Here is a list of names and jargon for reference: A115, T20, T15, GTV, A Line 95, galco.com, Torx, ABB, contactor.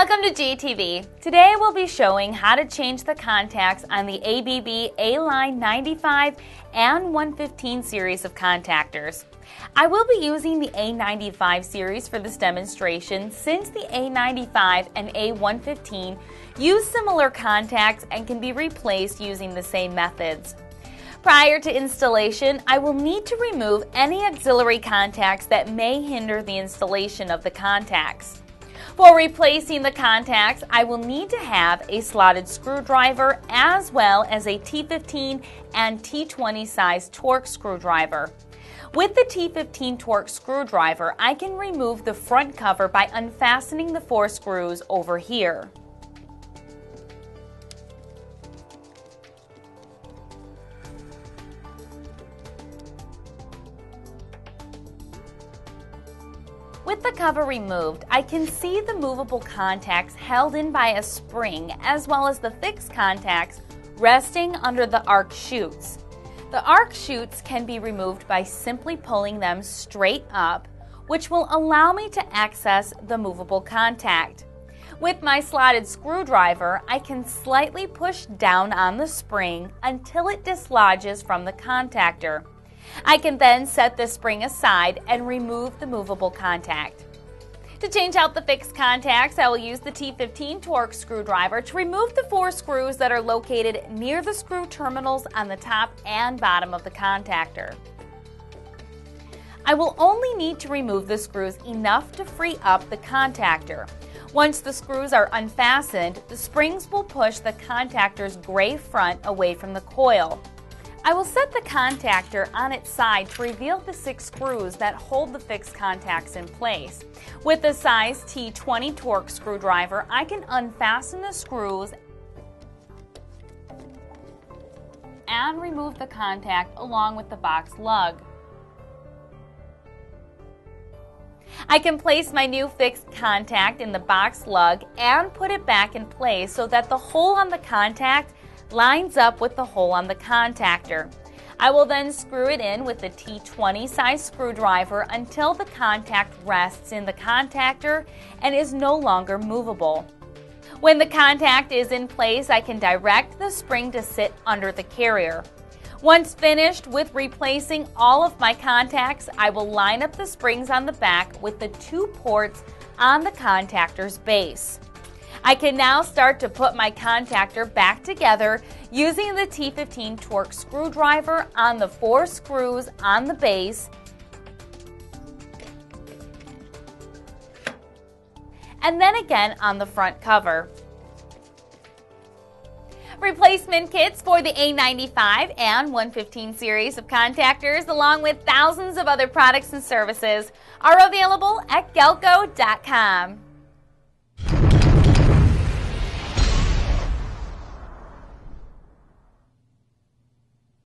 Welcome to GTV. Today we'll be showing how to change the contacts on the ABB A Line 95 and 115 series of contactors. I will be using the A95 series for this demonstration since the A95 and A115 use similar contacts and can be replaced using the same methods. Prior to installation, I will need to remove any auxiliary contacts that may hinder the installation of the contacts. For replacing the contacts, I will need to have a slotted screwdriver as well as a T15 and T20 size Torx screwdriver. With the T15 Torx screwdriver, I can remove the front cover by unfastening the 4 screws over here. With the cover removed, I can see the movable contacts held in by a spring as well as the fixed contacts resting under the arc chutes. The arc chutes can be removed by simply pulling them straight up, which will allow me to access the movable contact. With my slotted screwdriver, I can slightly push down on the spring until it dislodges from the contactor. I can then set the spring aside and remove the movable contact. To change out the fixed contacts, I will use the T15 Torx screwdriver to remove the 4 screws that are located near the screw terminals on the top and bottom of the contactor. I will only need to remove the screws enough to free up the contactor. Once the screws are unfastened, the springs will push the contactor's gray front away from the coil. I will set the contactor on its side to reveal the 6 screws that hold the fixed contacts in place. With the size T20 Torx screwdriver, I can unfasten the screws and remove the contact along with the box lug. I can place my new fixed contact in the box lug and put it back in place so that the hole on the contact lines up with the hole on the contactor. I will then screw it in with a T20 size screwdriver until the contact rests in the contactor and is no longer movable. When the contact is in place, I can direct the spring to sit under the carrier. Once finished with replacing all of my contacts, I will line up the springs on the back with the 2 ports on the contactor's base. I can now start to put my contactor back together using the T15 Torx screwdriver on the 4 screws on the base and then again on the front cover. Replacement kits for the A95 and 115 series of contactors, along with thousands of other products and services, are available at galco.com.